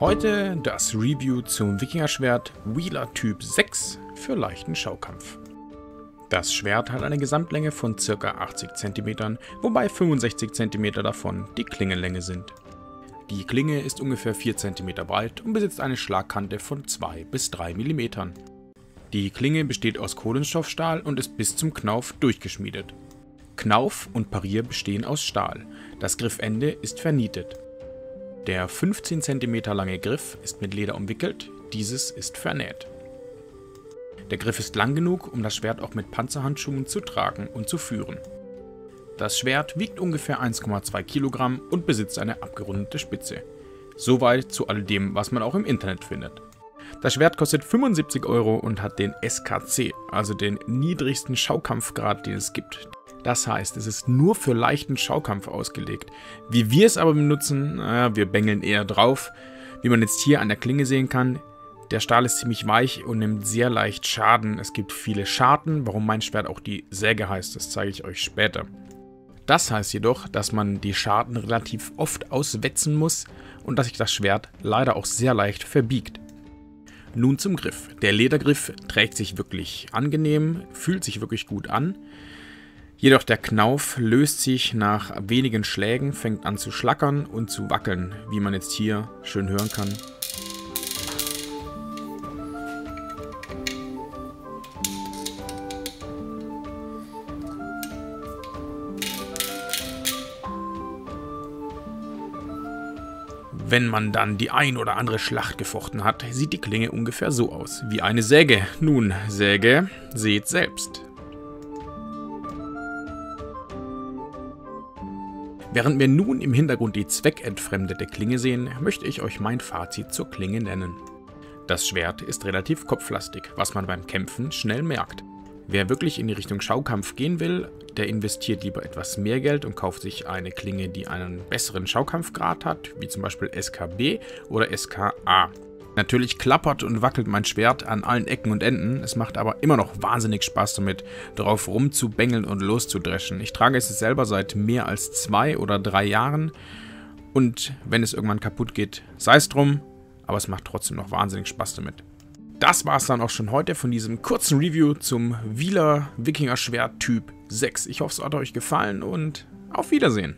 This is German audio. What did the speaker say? Heute das Review zum Wikingerschwert Wheeler Typ 6 für leichten Schaukampf. Das Schwert hat eine Gesamtlänge von ca. 80 cm, wobei 65 cm davon die Klingenlänge sind. Die Klinge ist ungefähr 4 cm breit und besitzt eine Schlagkante von 2 bis 3 mm. Die Klinge besteht aus Kohlenstoffstahl und ist bis zum Knauf durchgeschmiedet. Knauf und Parier bestehen aus Stahl, das Griffende ist vernietet. Der 15 cm lange Griff ist mit Leder umwickelt, dieses ist vernäht. Der Griff ist lang genug, um das Schwert auch mit Panzerhandschuhen zu tragen und zu führen. Das Schwert wiegt ungefähr 1,2 kg und besitzt eine abgerundete Spitze. Soweit zu all dem, was man auch im Internet findet. Das Schwert kostet 75 € und hat den SKC, also den niedrigsten Schaukampfgrad, den es gibt. Das heißt, es ist nur für leichten Schaukampf ausgelegt. Wie wir es aber benutzen, wir bängeln eher drauf. Wie man jetzt hier an der Klinge sehen kann, der Stahl ist ziemlich weich und nimmt sehr leicht Schaden. Es gibt viele Scharten, warum mein Schwert auch die Säge heißt, das zeige ich euch später. Das heißt jedoch, dass man die Scharten relativ oft auswetzen muss und dass sich das Schwert leider auch sehr leicht verbiegt. Nun zum Griff. Der Ledergriff trägt sich wirklich angenehm, fühlt sich wirklich gut an. Jedoch der Knauf löst sich nach wenigen Schlägen, fängt an zu schlackern und zu wackeln, wie man jetzt hier schön hören kann. Wenn man dann die ein oder andere Schlacht gefochten hat, sieht die Klinge ungefähr so aus, wie eine Säge. Nun, Säge, seht selbst. Während wir nun im Hintergrund die zweckentfremdete Klinge sehen, möchte ich euch mein Fazit zur Klinge nennen. Das Schwert ist relativ kopflastig, was man beim Kämpfen schnell merkt. Wer wirklich in die Richtung Schaukampf gehen will, der investiert lieber etwas mehr Geld und kauft sich eine Klinge, die einen besseren Schaukampfgrad hat, wie zum Beispiel SKB oder SKA. Natürlich klappert und wackelt mein Schwert an allen Ecken und Enden, es macht aber immer noch wahnsinnig Spaß damit, drauf rumzubängeln und loszudreschen. Ich trage es selber seit mehr als 2 oder 3 Jahren und wenn es irgendwann kaputt geht, sei es drum, aber es macht trotzdem noch wahnsinnig Spaß damit. Das war es dann auch schon heute von diesem kurzen Review zum Wheeler Wikingerschwert Typ 6. Ich hoffe, es hat euch gefallen und auf Wiedersehen.